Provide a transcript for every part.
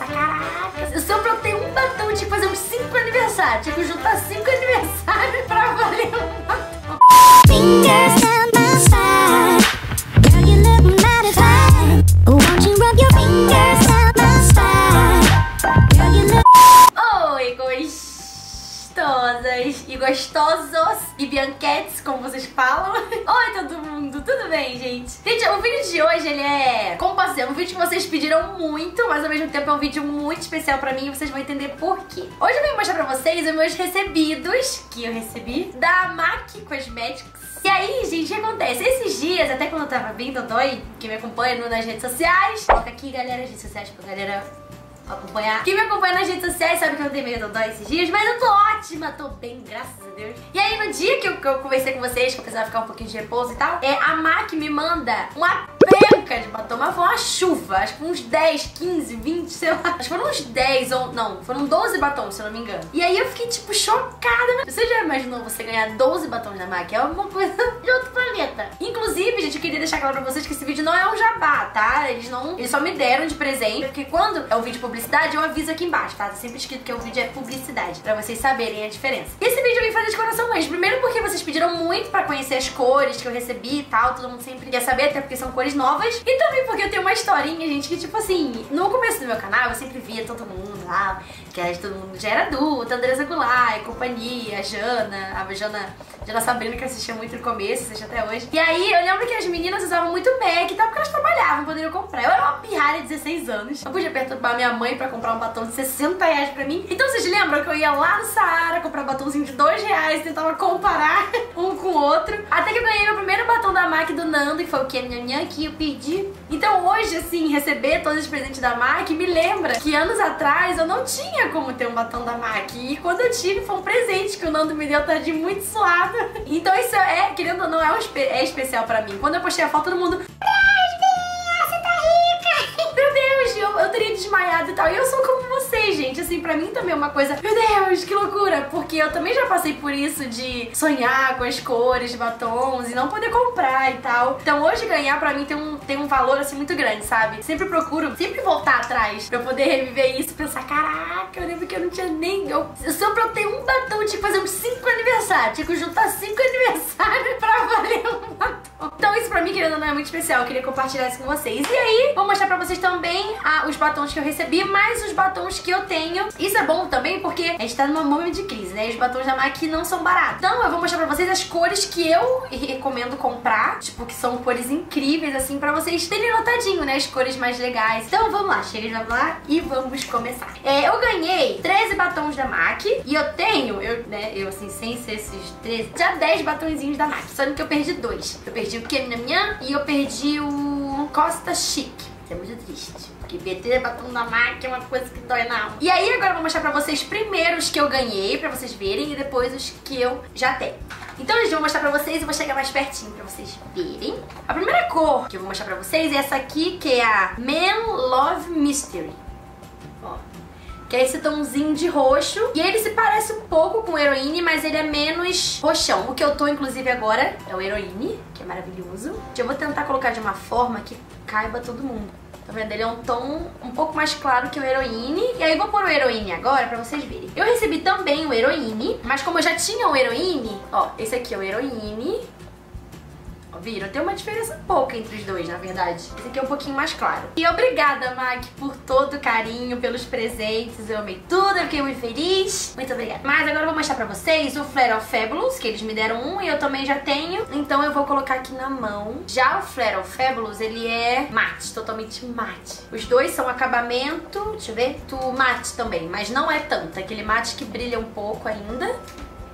nossa, caraca. Eu só pra ter um batom, tinha que fazer uns 5 aniversários. Tinha que juntar 5 aniversários pra valer um batom. Fingers down my spine. Girl, you look mighty fine. Won't you rub your fingers down my spine. Girl, you look... Oi, gostosas e gostosos e bianquetes, como vocês falam. Oi, todo mundo, tudo bem, gente? Gente, o vídeo de hoje, ele é... Como posso dizer? Um vídeo que vocês pediram muito, mas ao mesmo tempo é um vídeo muito especial pra mim e vocês vão entender por quê. Hoje eu vim mostrar pra vocês os meus recebidos, que eu recebi, da MAC Cosmetics. E aí, gente, o que acontece? Esses dias, até quando eu tava bem dodói, que me acompanha nas redes sociais... Coloca aqui, galera, as redes sociais pra galera... acompanhar. Quem me acompanha nas redes sociais sabe que eu dei meio dodói esses dias, mas eu tô ótima, tô bem, graças a Deus. E aí no dia que eu conversei com vocês, que eu precisava ficar um pouquinho de repouso e tal, a MAC me manda uma penca de batom, mas foi uma chuva, acho que uns 10, 15, 20, sei lá. Acho que foram uns 10 ou... não, foram 12 batons, se eu não me engano. E aí eu fiquei tipo chocada. Você já imaginou você ganhar 12 batons na MAC? É uma coisa de outro planeta. Inclusive, gente, eu queria deixar claro pra vocês que esse vídeo não é um jabá, tá? Eles só me deram de presente, porque quando é o vídeo publicado, eu aviso aqui embaixo, tá? Tá sempre escrito que o vídeo é publicidade, pra vocês saberem a diferença. Esse vídeo eu vim fazer de coração mesmo. Primeiro porque vocês pediram muito pra conhecer as cores que eu recebi e tal. Todo mundo sempre quer saber, até porque são cores novas. E também porque eu tenho uma historinha, gente, que tipo assim, no começo do meu canal eu sempre via todo mundo lá, que aí todo mundo já era adulto, Andressa Goulart e companhia, a Jana Sabrina, que assistia muito no começo, assiste até hoje. E aí eu lembro que as meninas usavam muito MAC e tal, porque elas trabalhavam, poderiam comprar. Eu era uma pirralha de 16 anos, eu podia perturbar minha mãe pra comprar um batom de 60 reais pra mim. Então vocês lembram que eu ia lá no Saara comprar um batomzinho de 2 reais, tentava comparar um com o outro, até que eu ganhei meu primeiro batom da MAC do Nando, que foi o que? Que eu perdi. Então hoje, assim, receber todos os presentes da MAC me lembra que anos atrás eu não tinha como ter um batom da MAC, e quando eu tive foi um presente que o Nando me deu, tadinho, muito suado. Então isso é, querendo ou não, é especial pra mim. Quando eu postei a foto, todo mundo... Eu teria desmaiado e tal. E eu sou como vocês, gente. Assim, pra mim também é uma coisa... Meu Deus, que loucura! Porque eu também já passei por isso de sonhar com as cores de batons e não poder comprar e tal. Então hoje ganhar pra mim tem um valor, assim, muito grande, sabe? Sempre procuro, sempre voltar atrás pra eu poder reviver isso e pensar, caraca, eu lembro que eu não tinha nem... Eu só pra eu ter um batom, tinha que fazer uns 5 aniversários. Tinha que juntar 5 aniversários pra valer um batom. Então isso pra mim, querendo ou não, é muito especial. Eu queria compartilhar isso com vocês. E aí, vou mostrar pra vocês também os batons que eu recebi, mais os batons que eu tenho. Isso é bom também porque a gente tá num momento de crise, né? E os batons da MAC não são baratos. Então eu vou mostrar pra vocês as cores que eu recomendo comprar, tipo, que são cores incríveis, assim, pra vocês terem notadinho, né? As cores mais legais. Então vamos lá, chega de falar e vamos começar. Eu ganhei 13 batons da MAC e eu tenho, assim, sem ser esses 13, já 10 batonzinhos da MAC, só que eu perdi 2. Eu perdi o Keminamian e eu perdi o Costa Chic. É muito triste, porque BT batom da MAC é uma coisa que dói na alma. E aí agora eu vou mostrar pra vocês primeiro os que eu ganhei, pra vocês verem, e depois os que eu já tenho. Então eu vou mostrar pra vocês, eu vou chegar mais pertinho pra vocês verem. A primeira cor que eu vou mostrar pra vocês é essa aqui, que é a Man Love Mystery. Ó, que é esse tomzinho de roxo. E ele se parece um pouco com o Heroine, mas ele é menos roxão. O que eu tô, inclusive, agora é o Heroine, que é maravilhoso. Eu vou tentar colocar de uma forma que caiba todo mundo. Tá vendo? Ele é um tom um pouco mais claro que o Heroine. E aí eu vou pôr o Heroine agora pra vocês verem. Eu recebi também o Heroine, mas como eu já tinha o Heroine... Ó, esse aqui é o Heroine. Ó, viram? Tem uma diferença pouca entre os dois, na verdade. Esse aqui é um pouquinho mais claro. E obrigada, MAC, por todo o carinho, pelos presentes. Eu amei tudo, eu fiquei muito feliz. Muito obrigada. Mas agora eu vou mostrar pra vocês o Flare of Fabulous, que eles me deram um e eu também já tenho. Então eu vou colocar aqui na mão. Já o Flare of Fabulous, ele é mate, totalmente mate. Os dois são acabamento, deixa eu ver, do mate também, mas não é tanto. É aquele mate que brilha um pouco ainda.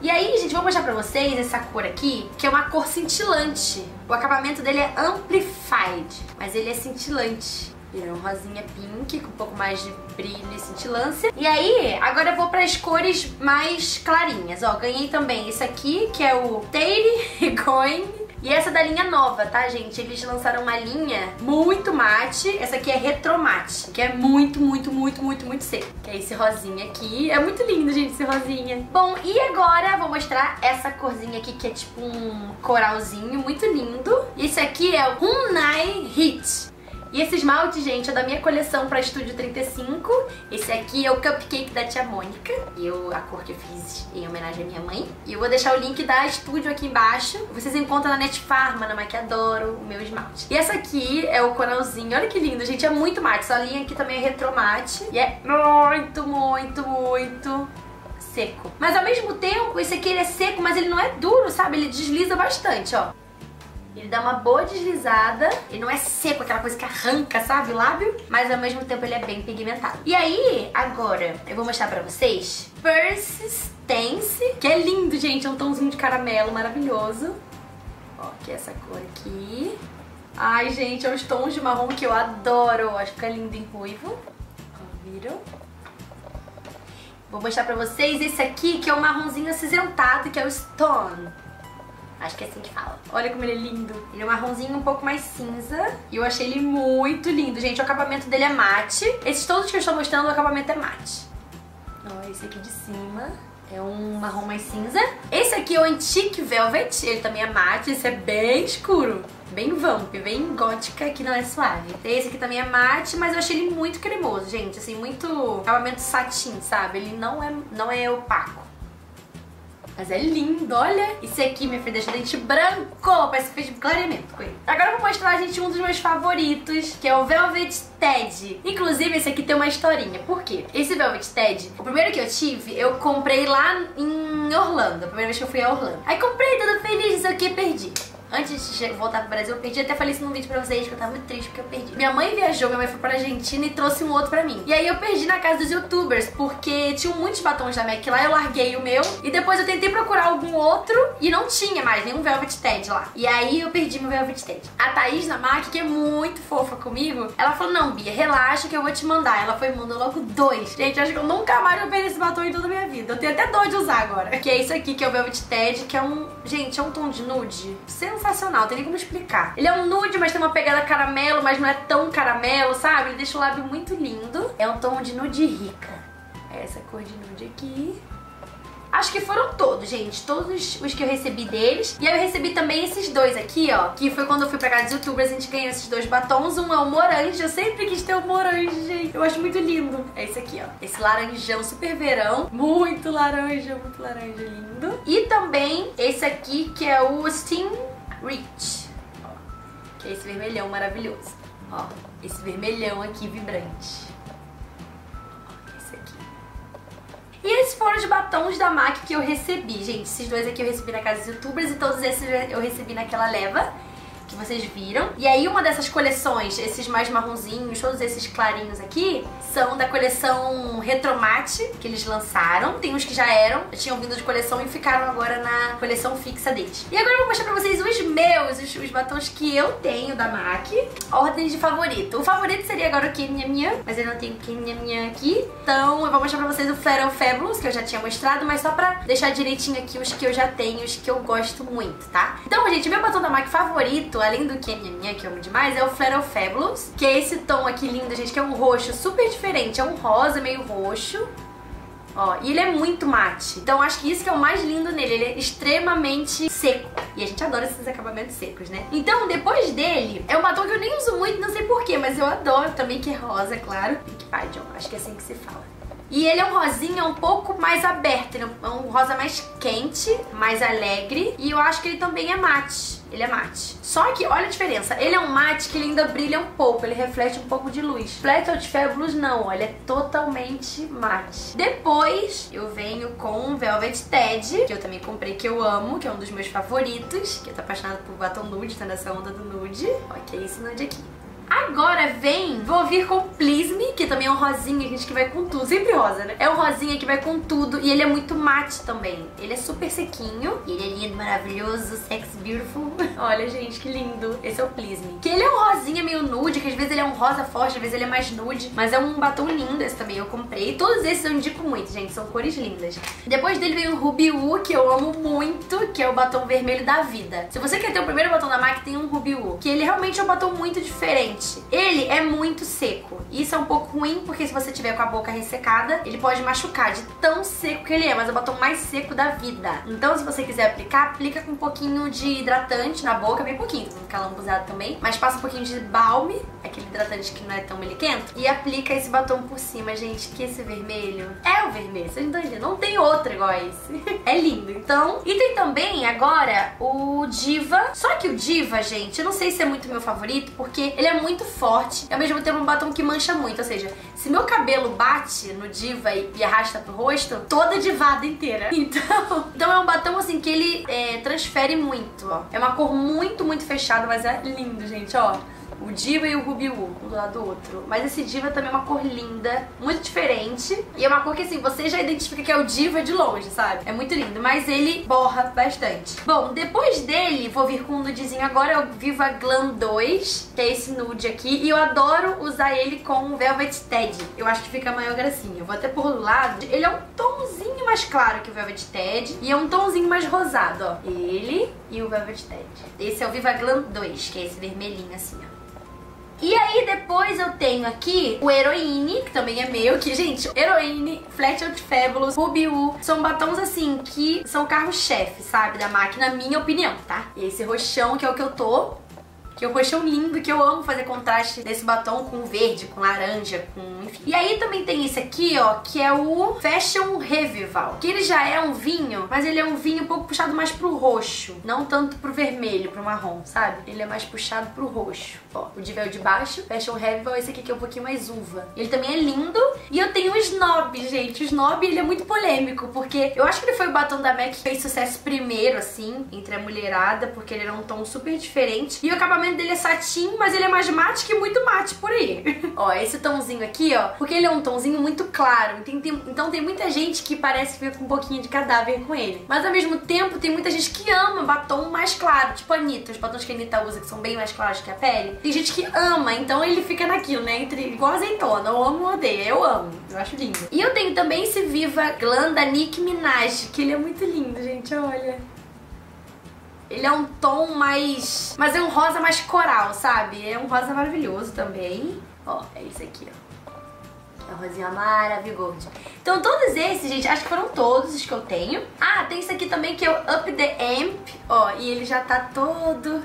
E aí, gente, vou mostrar pra vocês essa cor aqui, que é uma cor cintilante. O acabamento dele é amplified, mas ele é cintilante. Ele é um rosinha pink, com um pouco mais de brilho e cintilância. E aí, agora eu vou pras cores mais clarinhas. Ó, ganhei também esse aqui, que é o Thaís Namak. E essa é da linha nova, tá, gente? Eles lançaram uma linha muito mate. Essa aqui é retromate, que é muito, muito, muito, muito, muito seco. Que é esse rosinha aqui. É muito lindo, gente, esse rosinha. Bom, e agora vou mostrar essa corzinha aqui, que é tipo um coralzinho muito lindo. Esse aqui é o Kunai Hit. E esse esmalte, gente, é da minha coleção pra Estúdio 35 Esse aqui é o cupcake da tia Mônica. E a cor que eu fiz em homenagem à minha mãe. E eu vou deixar o link da Estúdio aqui embaixo. Vocês encontram na Netfarma, na Maquiadoro, o meu esmalte. E essa aqui é o coralzinho. Olha que lindo, gente. É muito mate. Essa linha aqui também é retromate. E é muito seco. Mas ao mesmo tempo, esse aqui ele é seco, mas ele não é duro, sabe? Ele desliza bastante, ó. Ele dá uma boa deslizada, ele não é seco, aquela coisa que arranca, sabe, o lábio? Mas ao mesmo tempo ele é bem pigmentado. E aí, agora, eu vou mostrar pra vocês Persistence, que é lindo, gente, é um tomzinho de caramelo maravilhoso. Ó, que é essa cor aqui. Ai, gente, é uns tons de marrom que eu adoro, acho que fica lindo em ruivo. Ó, viram? Vou mostrar pra vocês esse aqui, que é o marronzinho acinzentado, que é o Stone. Acho que é assim que fala. Olha como ele é lindo. Ele é um marronzinho um pouco mais cinza. E eu achei ele muito lindo, gente. O acabamento dele é mate. Esses todos que eu estou mostrando, o acabamento é mate. Ó, esse aqui de cima é um marrom mais cinza. Esse aqui é o Antique Velvet. Ele também é mate. Esse é bem escuro. Bem vamp, bem gótica, que não é suave. Esse aqui também é mate, mas eu achei ele muito cremoso, gente. Assim, muito acabamento satin, sabe? Ele não é opaco. Mas é lindo, olha. Esse aqui, minha filha, deixa o dente branco. Parece que fez clareamento com ele. Agora eu vou mostrar, gente, um dos meus favoritos, que é o Velvet Ted. Inclusive, esse aqui tem uma historinha. Por quê? Esse Velvet Ted, o primeiro que eu tive, eu comprei lá em Orlando. A primeira vez que eu fui a Orlando. Aí comprei, toda feliz, isso aqui perdi. Antes de voltar pro Brasil, eu perdi. Até falei isso num vídeo pra vocês, que eu tava muito triste porque eu perdi. Minha mãe viajou, minha mãe foi pra Argentina e trouxe um outro pra mim. E aí eu perdi na casa dos youtubers, porque tinham muitos batons da MAC lá, eu larguei o meu. E depois eu tentei procurar algum outro e não tinha mais nenhum Velvet Ted lá. E aí eu perdi meu Velvet Ted. A Thaís Namak, que é muito fofa comigo, ela falou, não, Bia, relaxa que eu vou te mandar. Ela foi e mandou logo dois. Gente, acho que eu nunca mais vou perder esse batom em toda a minha vida. Eu tenho até dor de usar agora. Que é isso aqui, que é o Velvet Ted, que é um... Gente, é um tom de nude. Sensacional, não tem nem como explicar. Ele é um nude, mas tem uma pegada caramelo, mas não é tão caramelo, sabe? Ele deixa o lábio muito lindo. É um tom de nude rica. É essa cor de nude aqui. Acho que foram todos, gente. Todos os que eu recebi deles. E aí eu recebi também esses dois aqui, ó. Que foi quando eu fui pra casa dos youtubers, a gente ganhou esses dois batons. Um é o morange. Eu sempre quis ter o morange, gente. Eu acho muito lindo. É esse aqui, ó. Esse laranjão super verão. Muito laranja lindo. E também esse aqui, que é o Steam Rich. Ó. Que é esse vermelhão maravilhoso. Ó. Esse vermelhão aqui vibrante. E esses foram os batons da MAC que eu recebi, gente. Esses dois aqui eu recebi na casa dos youtubers e todos esses eu recebi naquela leva que vocês viram. E aí uma dessas coleções, esses mais marronzinhos, todos esses clarinhos aqui, são da coleção Retromate, que eles lançaram. Tem uns que já tinham vindo de coleção e ficaram agora na coleção fixa deles. E agora eu vou mostrar pra vocês os meus, os batons que eu tenho da MAC. Ordem de favorito. O favorito seria agora o Kenyaminha, mas eu não tenho Kenyaminha aqui. Então eu vou mostrar pra vocês o Feral Fabulous, que eu já tinha mostrado, mas só pra deixar direitinho aqui os que eu já tenho, os que eu gosto muito, tá? Então, gente, meu batom da MAC favorito, além do que é minha, que eu amo demais, é o Feral Fabulous, que é esse tom aqui lindo, gente, que é um roxo super diferente, é um rosa meio roxo. Ó, e ele é muito mate. Então acho que isso que é o mais lindo nele. Ele é extremamente seco. E a gente adora esses acabamentos secos, né? Então depois dele, é um batom que eu nem uso muito, não sei porquê, mas eu adoro também, que é rosa, claro. Pink Pigeon, acho que é assim que se fala. E ele é um rosinha um pouco mais aberto, ele é um rosa mais quente, mais alegre. E eu acho que ele também é mate, ele é mate. Só que, olha a diferença, ele é um mate que ele ainda brilha um pouco, ele reflete um pouco de luz. Velvet Fabulous não, olha, é totalmente mate. Depois eu venho com o Velvet Ted, que eu também comprei, que eu amo, que é um dos meus favoritos. Que eu tô apaixonada por batom nude, tá nessa onda do nude. Ok, esse nude aqui. Agora vem, vou vir com o Please Me, que também é um rosinha, gente, que vai com tudo. Sempre rosa, né? É um rosinha que vai com tudo. E ele é muito mate também. Ele é super sequinho. E ele é lindo, maravilhoso, sexy, beautiful. Olha, gente, que lindo. Esse é o Please Me. Que ele é um rosinha meio nude, que às vezes ele é um rosa forte, às vezes ele é mais nude. Mas é um batom lindo, esse também eu comprei. Todos esses eu indico muito, gente, são cores lindas. Depois dele vem o Ruby Woo, que eu amo muito, que é o batom vermelho da vida. Se você quer ter o primeiro batom da MAC, tem um Ruby Woo. Que ele realmente é um batom muito diferente. gente, ele é muito seco. Isso é um pouco ruim, porque se você tiver com a boca ressecada, ele pode machucar de tão seco que ele é, mas é o batom mais seco da vida. Então, se você quiser aplicar, aplica com um pouquinho de hidratante na boca, bem pouquinho, não fica lambuzado também, mas passa um pouquinho de balme, aquele hidratante que não é tão melequento, e aplica esse batom por cima, gente, que esse vermelho é o vermelho, vocês não estão entendendo, não tem outro igual a esse. É lindo, então. E tem também agora o Diva, só que o Diva, gente, eu não sei se é muito meu favorito, porque ele é muito forte, e ao mesmo tempo um batom que mancha muito, ou seja, se meu cabelo bate no Diva e arrasta pro rosto, toda divada inteira. Então é um batom assim que ele transfere muito, ó. É uma cor muito, muito fechada, mas é lindo, gente, ó. O Diva e o Ruby Woo, um do lado do outro. Mas esse Diva também é uma cor linda, muito diferente. E é uma cor que, assim, você já identifica que é o Diva de longe, sabe? É muito lindo, mas ele borra bastante. Bom, depois dele, vou vir com um nudezinho agora, é o Viva Glam 2, que é esse nude aqui. E eu adoro usar ele com o Velvet Teddy. Eu acho que fica maior gracinha. Eu vou até pôr do lado. Ele é um tomzinho mais claro que o Velvet Teddy. E é um tomzinho mais rosado, ó. Ele e o Velvet Teddy. Esse é o Viva Glam 2, que é esse vermelhinho, assim, ó. E aí depois eu tenho aqui o Heroine, que também é meu, que, gente, Heroine, Flat Out Fabulous, Ruby Woo, são batons assim que são carro-chefe, sabe, da MAC, na minha opinião, tá? Esse roxão, que é o que eu tô, que é um roxão lindo, que eu amo fazer contraste nesse batom com verde, com laranja, com... enfim. E aí também tem esse aqui, ó, que é o Fashion Revival, que ele já é um vinho, mas ele é um vinho um pouco puxado mais pro roxo, não tanto pro vermelho, pro marrom, sabe? Ele é mais puxado pro roxo, ó. O Diva é o de baixo, Fashion Revival, esse aqui que é um pouquinho mais uva. Ele também é lindo. E eu tenho o Snob, gente. O Snob, ele é muito polêmico, porque eu acho que ele foi o batom da MAC que fez sucesso primeiro, assim, entre a mulherada, porque ele era um tom super diferente. E o acabamento dele é satin, mas ele é mais mate que muito mate por aí. Ó, esse tomzinho aqui, ó, porque ele é um tomzinho muito claro, então tem muita gente que parece ver com um pouquinho de cadáver com ele. Mas ao mesmo tempo, tem muita gente que ama batom mais claro, tipo a Anitta, os batons que a Anitta usa, que são bem mais claros que a pele. Tem gente que ama, então ele fica naquilo, né, entre igual azeitona, ou amo ou odeio, eu amo, eu acho lindo. E eu tenho também esse Viva Glam da Nick Minaj, que ele é muito lindo, gente, olha. Ele é um tom mais... mas é um rosa mais coral, sabe? É um rosa maravilhoso também. Ó, é esse aqui, ó. É o rosinha maravilhoso. Então todos esses, gente, acho que foram todos os que eu tenho. Ah, tem esse aqui também que é o Up The Amp. Ó, e ele já tá todo...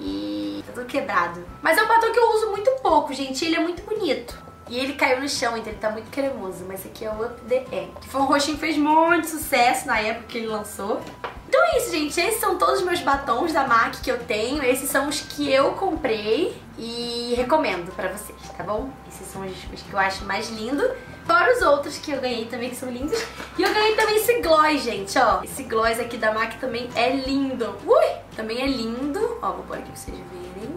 e... tá todo quebrado. Mas é um batom que eu uso muito pouco, gente. Ele é muito bonito. E ele caiu no chão, então ele tá muito cremoso. Mas esse aqui é o Up The Amp, que foi um roxinho que fez muito sucesso na época que ele lançou. Então é isso, gente. Esses são todos os meus batons da MAC que eu tenho. Esses são os que eu comprei e recomendo pra vocês, tá bom? Esses são os que eu acho mais lindo. Fora os outros que eu ganhei também, que são lindos. E eu ganhei também esse gloss, gente, ó. Esse gloss aqui da MAC também é lindo. Ui! Também é lindo. Ó, vou pôr aqui pra vocês verem.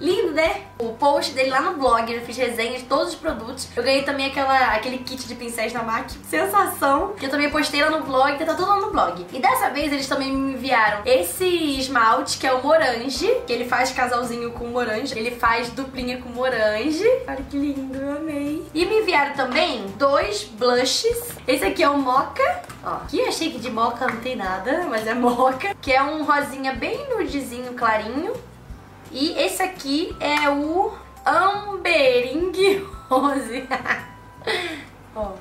Lindo, né? O post dele lá no blog, eu fiz resenha de todos os produtos. Eu ganhei também aquele kit de pincéis da MAC, sensação, que eu também postei lá no blog, tá tudo lá no blog. E dessa vez eles também me enviaram esse esmalte, que é o Morange, que ele faz casalzinho com Morange, ele faz duplinha com Morange. Olha que lindo, eu amei. E me enviaram também dois blushes. Esse aqui é o Mocha, ó, que achei que de Mocha não tem nada, mas é Mocha, que é um rosinha bem nudezinho, clarinho. E esse aqui é o Ambering Rose. Ó.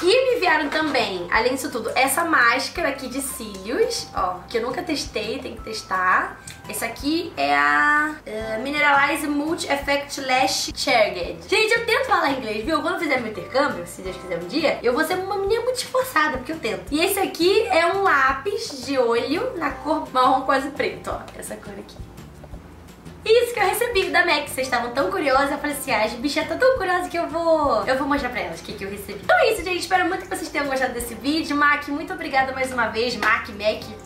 E me enviaram também, além disso tudo, essa máscara aqui de cílios, ó, que eu nunca testei, tem que testar. Essa aqui é a Mineralize Multi Effect Lash Charged. Gente, eu tento falar inglês, viu? Quando eu fizer meu intercâmbio, se Deus quiser um dia, eu vou ser uma menina muito esforçada, porque eu tento. E esse aqui é um lápis de olho na cor marrom quase preto, ó. Essa cor aqui. Isso que eu recebi da MAC, vocês estavam tão curiosas, eu falei assim, ah, as bichas estão tão curiosas que eu vou mostrar pra elas o que eu recebi. Então é isso, gente, espero muito que vocês tenham gostado desse vídeo. MAC, muito obrigada mais uma vez, MAC,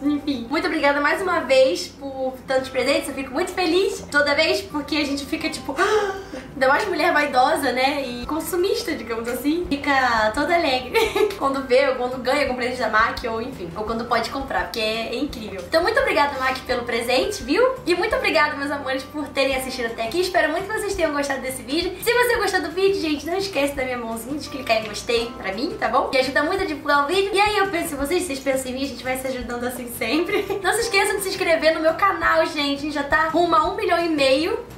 enfim, muito obrigada mais uma vez por tantos presentes, eu fico muito feliz toda vez, porque a gente fica tipo, ainda mais mulher vaidosa, né, e consumista, digamos assim, fica toda alegre quando vê, ou quando ganha algum presente da MAC, ou enfim, ou quando pode comprar, porque é incrível. Então muito obrigada, MAC, pelo presente, viu? E muito obrigada, meus amores, por terem assistido até aqui. Espero muito que vocês tenham gostado desse vídeo. Se você gostou do vídeo, gente, não esquece da minha mãozinha de clicar em gostei pra mim, tá bom? Que ajuda muito a divulgar o vídeo. E aí eu penso em vocês, vocês pensam em mim, a gente vai se ajudando assim sempre. Não se esqueçam de se inscrever no meu canal, gente. A gente já tá rumo a 1,5 milhão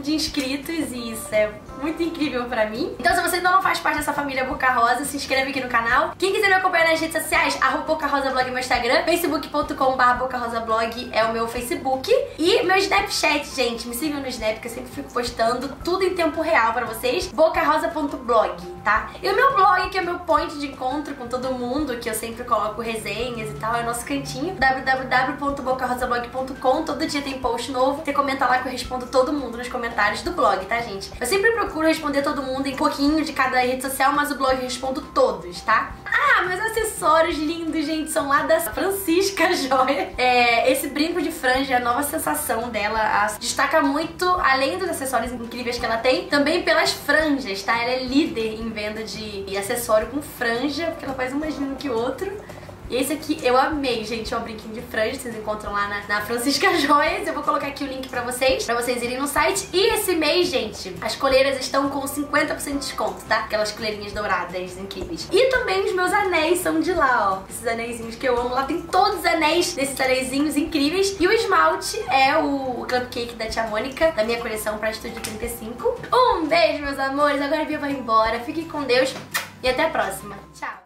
de inscritos e isso é muito incrível pra mim. Então se você ainda não faz parte dessa família Boca Rosa, se inscreve aqui no canal. Quem quiser me acompanhar nas redes sociais, @BocaRosaBlog é meu Instagram, facebook.com/BocaRosaBlog é o meu Facebook e meu Snapchat, gente. Me sigam no Snap que eu sempre fico postando tudo em tempo real pra vocês, bocarosa.blog, tá? E o meu blog, que é meu point de encontro com todo mundo, que eu sempre coloco resenhas e tal, é o nosso cantinho, www.bocarosablog.com. Todo dia tem post novo, você comenta lá que eu respondo todo mundo nos comentários do blog, tá, gente? Eu sempre procuro responder todo mundo em pouquinho de cada rede social, mas o blog eu respondo todos, tá? Ah, meus acessórios lindos, gente, são lá da Francisca Joias. Esse brinco de franja é a nova sensação dela, destaca muito, além dos acessórios incríveis que ela tem, também pelas franjas, tá? Ela é líder em venda de acessório com franja, porque ela faz um mais lindo que o outro. E esse aqui eu amei, gente, é um brinquinho de franja, vocês encontram lá na Francisca Joias. Eu vou colocar aqui o link pra vocês irem no site. E esse mês, gente, as coleiras estão com 50% de desconto, tá? Aquelas coleirinhas douradas, incríveis. E também os meus anéis são de lá, ó. Esses anéisinhos que eu amo, lá tem todos os anéis desses anéisinhos incríveis. E o esmalte é o cupcake da Tia Mônica, da minha coleção pra Estúdio 35. Um beijo, meus amores, agora a Bia vai embora, fiquem com Deus e até a próxima. Tchau!